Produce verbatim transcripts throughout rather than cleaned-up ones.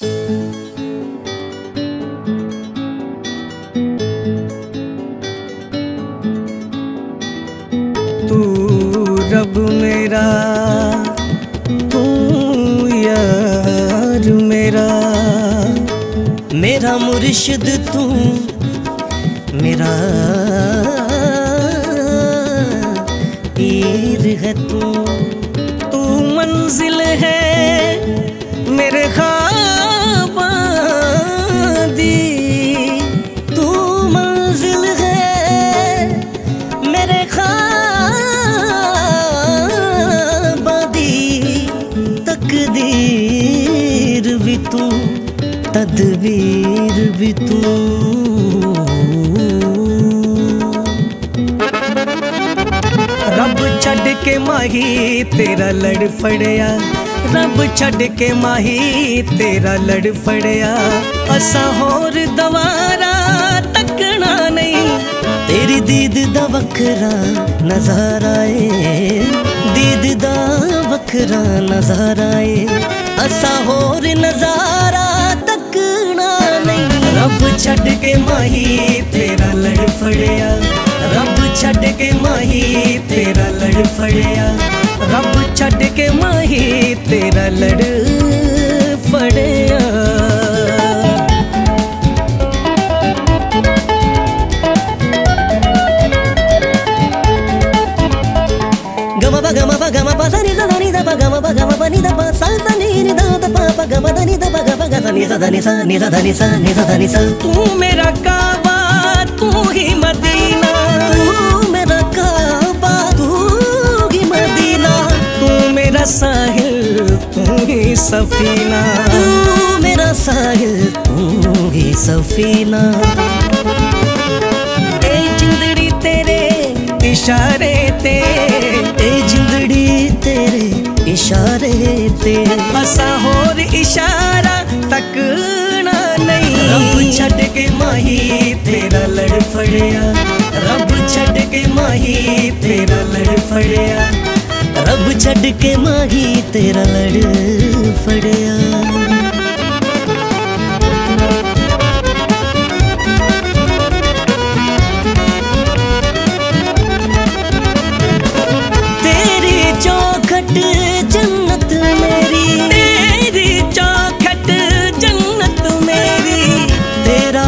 तू रब मेरा, तू यार मेरा, मेरा मुर्शिद तू मेरा पीर है, तू तू मंजिल है मेरे ख्वाबादी, तू मंजिल है मेरे ख्वाबादी, तकदीर भी तू तदबीर भी तू। रब छड़ के माही तेरा लड़ फड़िया, रब छड़ के माही तेरा लड़ फड़िया, असा होर दवारा तकना नहीं, तेरी दीद दा वखरा नजारा ए, दीद दा वखरा नजारा ए, असा होर नजारा तकना नहीं। रब छड़ के माही तेरा लड़ फड़िया, रब छड़ के माही तेरा लड़ फड़िया, रब छड़ के माही तेरा लड़ फड़िया। गमा बा गमा बा गमा बा सानी सानी दा बा गमा बा गमा बा नी दा बा सा सानी नी दा दा बा बा गमा दा नी दा बा गमा गा सानी सा दानी सा नी सा दानी सा नी सा दानी सा। तू मेरा काबा तू ही मदीना, तू मेरा काबा तू ही मदीना, तू मेरा साहिल तू ही सफीना, तू मेरा साहिल तू ही सफीना, ए जिंदड़ी तेरे इशारे ते, ए जिंदड़ी तेरे इशारे ते, बसा होर इशारा तक ना नहीं। रब छड़ के माही तेरा लड़ फड़िया, रब छड़ के माही तेरा लड़ फड़िया, रब छड़ के माही तेरा लड़ फड़िया। जन्नत मेरी तेरी चौखट जन्नत मेरी, तेरा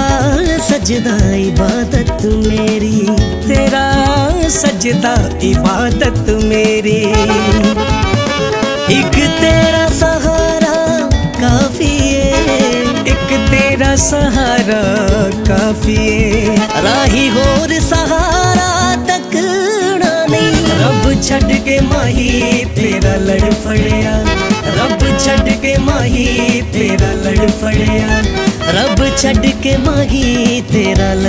सजदा इबादत मेरी, तेरा सजदा इबादत मेरी, एक तेरा सहारा काफी है, एक तेरा सहारा काफी है, राही होर सहारा तकना नहीं। रब छड़ के माही तेरा लड़ फड़िया, रब छड़ के माही तेरा लड़ फड़िया, रब छड़ के माही तेरा